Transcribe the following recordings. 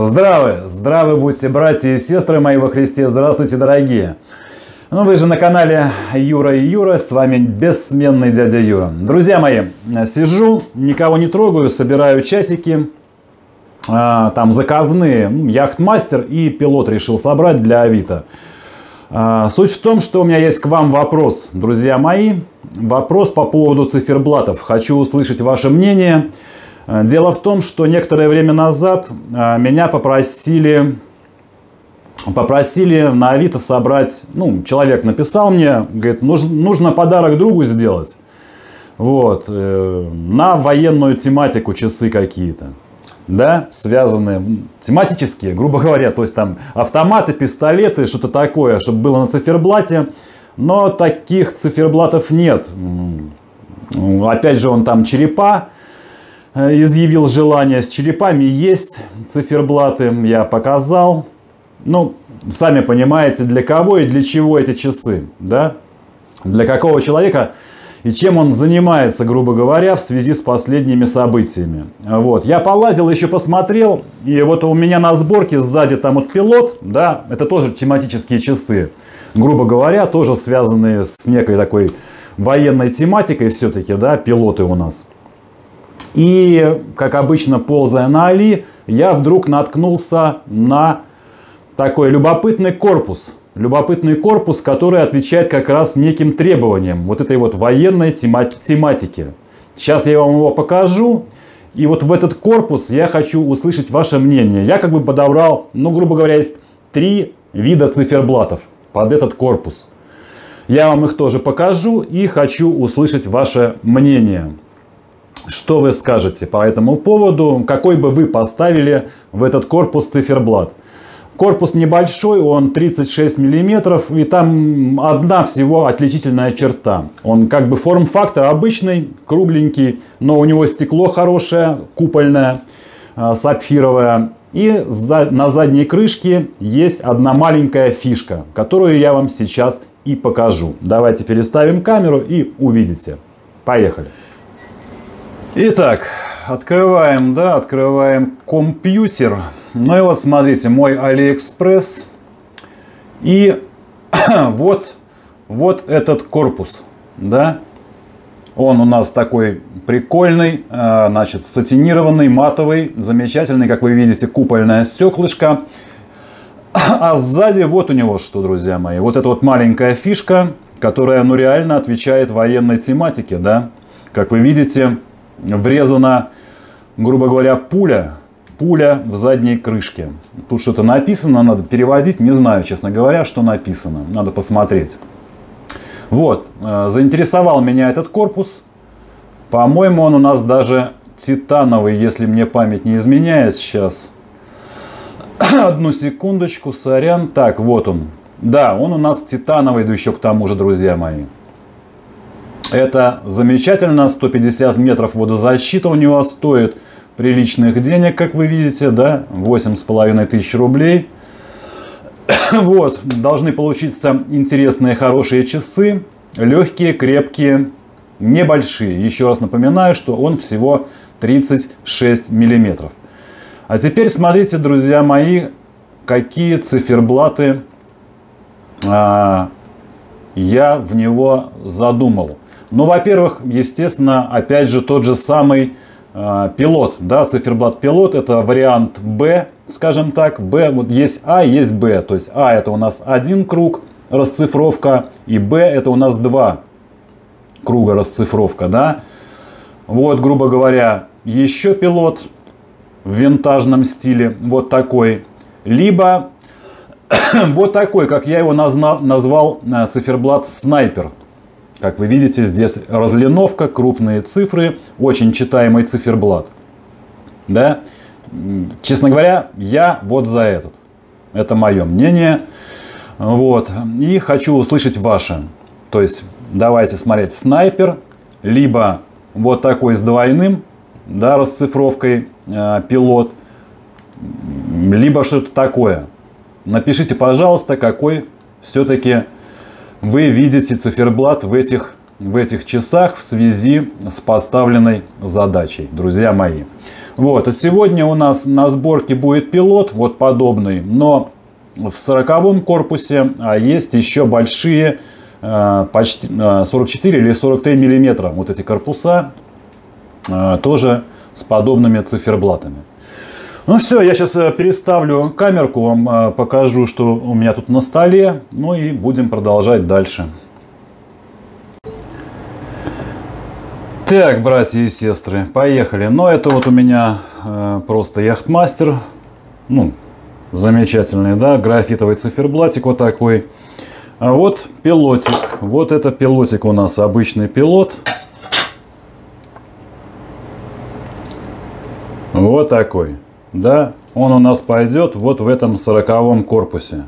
Здравы будьте, братья и сестры мои во Христе. Здравствуйте, дорогие. Ну, вы же на канале Юра и Юра. С вами бессменный дядя Юра. Друзья мои, сижу, никого не трогаю, собираю часики. Там заказные. Яхтмастер и пилот решил собрать для Авито. Суть в том, что у меня есть к вам вопрос, друзья мои. Вопрос по поводу циферблатов. Хочу услышать ваше мнение. Дело в том, что некоторое время назад меня попросили на Авито собрать, ну, человек написал мне, говорит, нужно подарок другу сделать, вот, на военную тематику часы какие-то, да, связанные, тематические, грубо говоря, то есть там автоматы, пистолеты, что-то такое, чтобы было на циферблате, но таких циферблатов нет, опять же, он там черепа, изъявил желание. С черепами есть циферблаты, я показал. Ну, сами понимаете, для кого и для чего эти часы, да? Для какого человека и чем он занимается, грубо говоря, в связи с последними событиями. Вот, я полазил, еще посмотрел, и вот у меня на сборке сзади там вот пилот, да, это тоже тематические часы, грубо говоря, тоже связанные с некой такой военной тематикой все-таки, да, пилоты у нас. И, как обычно, ползая на Али, я вдруг наткнулся на такой любопытный корпус. Любопытный корпус, который отвечает как раз неким требованиям вот этой вот военной тематики. Сейчас я вам его покажу. И вот в этот корпус я хочу услышать ваше мнение. Я как бы подобрал, ну, грубо говоря, есть 3 вида циферблатов под этот корпус. Я вам их тоже покажу и хочу услышать ваше мнение. Что вы скажете по этому поводу, какой бы вы поставили в этот корпус циферблат? Корпус небольшой, он 36 миллиметров, и там одна всего отличительная черта. Он как бы форм-фактор обычный, кругленький, но у него стекло хорошее, купольное, сапфировое. И на задней крышке есть одна маленькая фишка, которую я вам сейчас и покажу. Давайте переставим камеру и увидите. Поехали! Итак, открываем, да, открываем компьютер. Ну и вот, смотрите, мой AliExpress. И вот этот корпус, да. Он у нас такой прикольный, значит, сатинированный, матовый, замечательный, как вы видите, купольное стеклышко. А сзади вот у него что, друзья мои, вот эта вот маленькая фишка, которая, ну, реально отвечает военной тематике, да. Как вы видите, врезана, грубо говоря, пуля в задней крышке. Тут что-то написано, надо переводить, не знаю, честно говоря, что написано, надо посмотреть. Вот, заинтересовал меня этот корпус. По-моему, он у нас даже титановый, если мне память не изменяет. Сейчас, одну секундочку, сорян. Так, вот он. Да, он у нас титановый, да еще к тому же, друзья мои. Это замечательно, 150 метров водозащита у него стоит приличных денег, как вы видите, да, 8500 рублей. Вот, должны получиться интересные, хорошие часы, легкие, крепкие, небольшие. Еще раз напоминаю, что он всего 36 миллиметров. А теперь смотрите, друзья мои, какие циферблаты я в него задумал. Ну, во-первых, естественно, опять же, тот же самый пилот, да, циферблат-пилот, это вариант Б, скажем так, Б, вот есть А, есть Б, то есть А это у нас один круг, расцифровка, и Б это у нас 2 круга, расцифровка, да. Вот, грубо говоря, еще пилот в винтажном стиле, вот такой, либо вот такой, как я его назвал, циферблат-снайпер. Как вы видите, здесь разлиновка, крупные цифры, очень читаемый циферблат. Да? Честно говоря, я вот за этот. Это мое мнение. Вот. И хочу услышать ваше. То есть, давайте смотреть снайпер, либо вот такой с двойным, да, расцифровкой, пилот, либо что-то такое. Напишите, пожалуйста, какой все-таки... Вы видите циферблат в этих часах в связи с поставленной задачей, друзья мои. Вот, а сегодня у нас на сборке будет пилот, вот подобный, но в 40-м корпусе есть еще большие, почти 44 или 43 миллиметра, вот эти корпуса, тоже с подобными циферблатами. Ну все, я сейчас переставлю камерку, вам покажу, что у меня тут на столе, ну и будем продолжать дальше. Так, братья и сестры, поехали. Но это вот у меня просто яхтмастер, ну, замечательный, да, графитовый циферблатик вот такой. А вот пилотик, вот это пилотик у нас, обычный пилот. Вот такой. Да, он у нас пойдет вот в этом 40-м корпусе.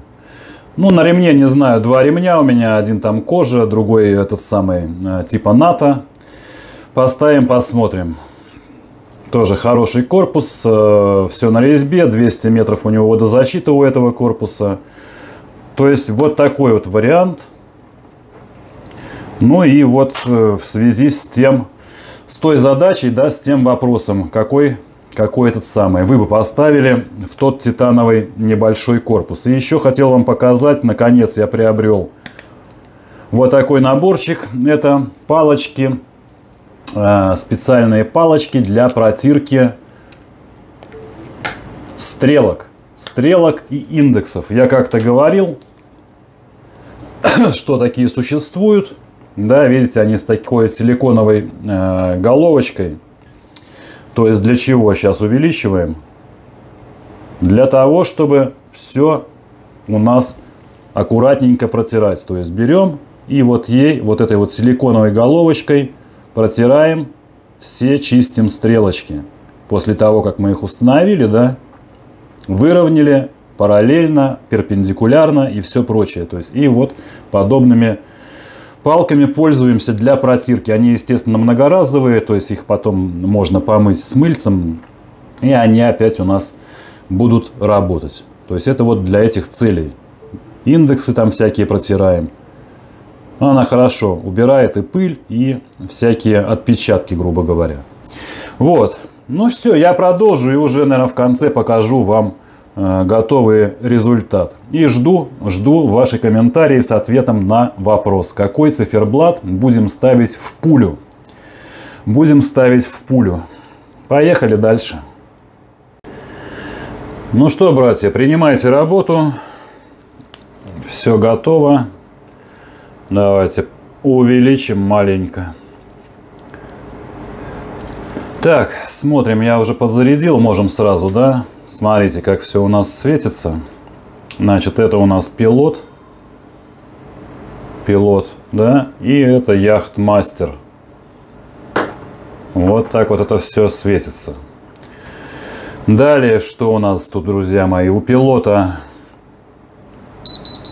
Ну, на ремне, не знаю, два ремня у меня. Один там кожа, другой этот самый, типа НАТО. Поставим, посмотрим. Тоже хороший корпус. Все на резьбе. 200 метров у него водозащита у этого корпуса. То есть, вот такой вот вариант. Ну, и вот в связи с тем, с той задачей, да, с тем вопросом, какой этот самый вы бы поставили в тот титановый небольшой корпус. И еще хотел вам показать, наконец я приобрел вот такой наборчик. Это палочки, специальные палочки для протирки стрелок и индексов. Я как-то говорил, что такие существуют. Да, видите, они с такой силиконовой головочкой. То есть для чего сейчас увеличиваем? Для того, чтобы все у нас аккуратненько протирать. То есть берем и вот ей, вот этой вот силиконовой головочкой протираем, все чистим стрелочки. После того, как мы их установили, да, выровняли параллельно, перпендикулярно и все прочее. То есть и вот подобными палками пользуемся для протирки. Они, естественно, многоразовые, то есть их потом можно помыть с мыльцем, и они опять у нас будут работать. То есть это вот для этих целей. Индексы там всякие протираем. Она хорошо убирает и пыль, и всякие отпечатки, грубо говоря. Вот. Ну все, я продолжу и уже, наверное, в конце покажу вам готовый результат. И жду ваши комментарии с ответом на вопрос, какой циферблат будем ставить в пулю. Будем ставить в пулю. Поехали дальше. Ну что, братья, принимайте работу. Все готово. Давайте увеличим маленько. Так, смотрим, я уже подзарядил, можем сразу, да? Смотрите, как все у нас светится. Значит, это у нас пилот. Пилот, да? И это яхтмастер. Вот так вот это все светится. Далее, что у нас тут, друзья мои? У пилота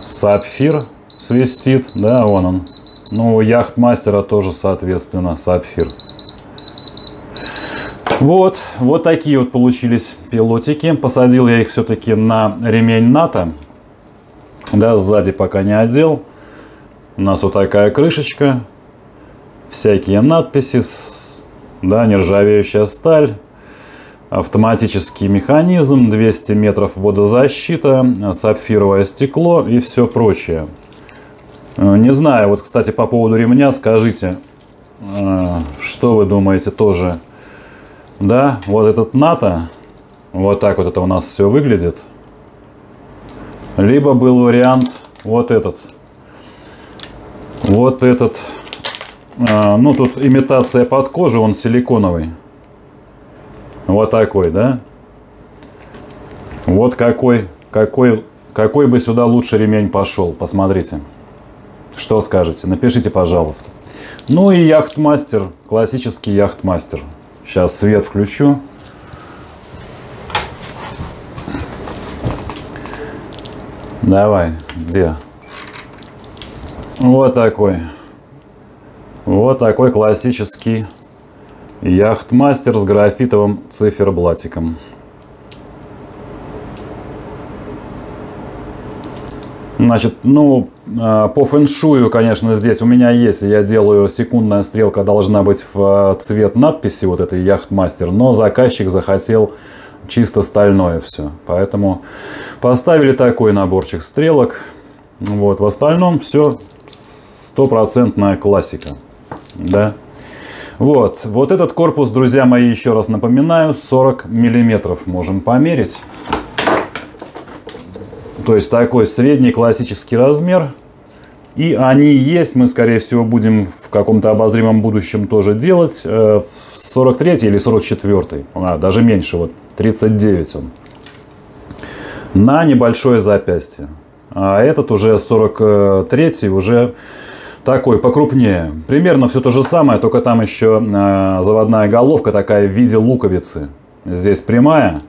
сапфир свистит. Да, вон он. Ну, у яхтмастера тоже, соответственно, сапфир. Вот, вот такие вот получились пилотики. Посадил я их все-таки на ремень НАТО. Да, сзади пока не одел. У нас вот такая крышечка. Всякие надписи. Да, нержавеющая сталь. Автоматический механизм. 200 метров водозащита. Сапфировое стекло и все прочее. Не знаю, вот, кстати, по поводу ремня скажите, что вы думаете тоже. Да, вот этот НАТО, вот так вот это у нас все выглядит. Либо был вариант вот этот. Вот этот, ну тут имитация под кожу, он силиконовый. Вот такой, да? Вот какой бы сюда лучше ремень пошел, посмотрите. Что скажете, напишите, пожалуйста. Ну и яхтмастер, классический яхтмастер. Сейчас свет включу. Давай, где? Вот такой. Вот такой классический яхтмастер с графитовым циферблатиком. Значит, ну, По фэншую, конечно, здесь у меня есть, я делаю, секундная стрелка должна быть в цвет надписи вот этой «Яхтмастер», но заказчик захотел чисто стальное все. Поэтому поставили такой наборчик стрелок. Вот, в остальном все стопроцентная классика. Да. Вот. Вот этот корпус, друзья мои, еще раз напоминаю, 40 миллиметров можем померить. То есть такой средний классический размер. И они есть, мы, скорее всего, будем в каком-то обозримом будущем тоже делать. 43 или 44, даже меньше, вот 39 он. На небольшое запястье. А этот уже 43, уже такой покрупнее. Примерно все то же самое, только там еще заводная головка такая в виде луковицы. Здесь прямая.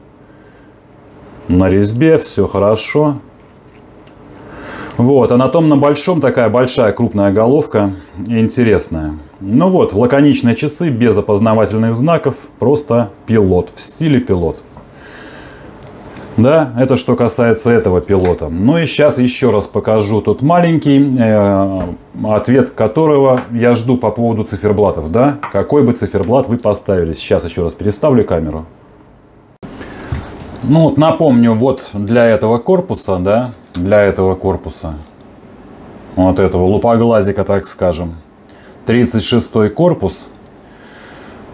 На резьбе все хорошо. Вот, а на том на большом такая большая крупная головка, интересная. Ну вот, лаконичные часы, без опознавательных знаков, просто пилот, в стиле пилот. Да, это что касается этого пилота. Ну и сейчас еще раз покажу тот маленький, ответ которого я жду по поводу циферблатов, да? Какой бы циферблат вы поставили. Сейчас еще раз переставлю камеру. Ну вот, напомню, вот для этого корпуса, да, для этого корпуса, вот этого лупоглазика, так скажем, 36-й корпус.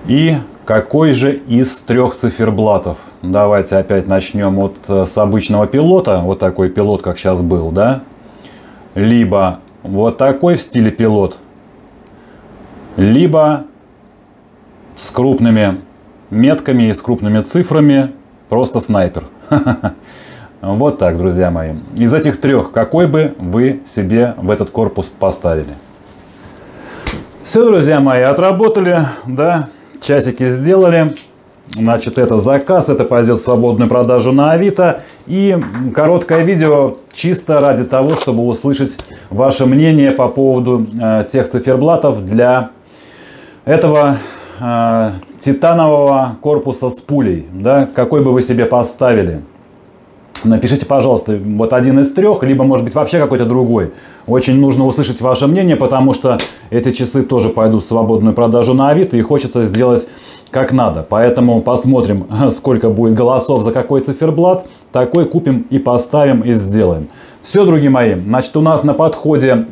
И какой же из трех циферблатов? Давайте опять начнем вот с обычного пилота, вот такой пилот, как сейчас был, да? Либо вот такой в стиле пилот, либо с крупными метками и с крупными цифрами, просто снайпер. Вот так, друзья мои. Из этих трех, какой бы вы себе в этот корпус поставили? Все, друзья мои, отработали, да? Часики сделали. Значит, это заказ, это пойдет в свободную продажу на Авито. И короткое видео чисто ради того, чтобы услышать ваше мнение по поводу тех циферблатов для этого титанового корпуса с пулей. Да? Какой бы вы себе поставили? Напишите, пожалуйста, вот один из трех, либо, может быть, вообще какой-то другой. Очень нужно услышать ваше мнение, потому что эти часы тоже пойдут в свободную продажу на Авито, и хочется сделать как надо. Поэтому посмотрим, сколько будет голосов за какой циферблат. Такой купим и поставим, и сделаем. Все, друзья мои, значит, у нас на подходе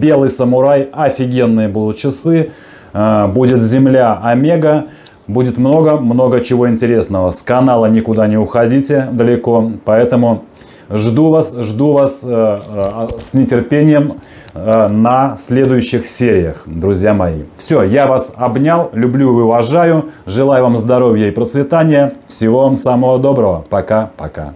белый самурай, офигенные будут часы, будет земля Омега. Будет много-много чего интересного. С канала никуда не уходите далеко. Поэтому жду вас с нетерпением на следующих сериях, друзья мои. Все, я вас обнял, люблю и уважаю. Желаю вам здоровья и процветания. Всего вам самого доброго. Пока-пока.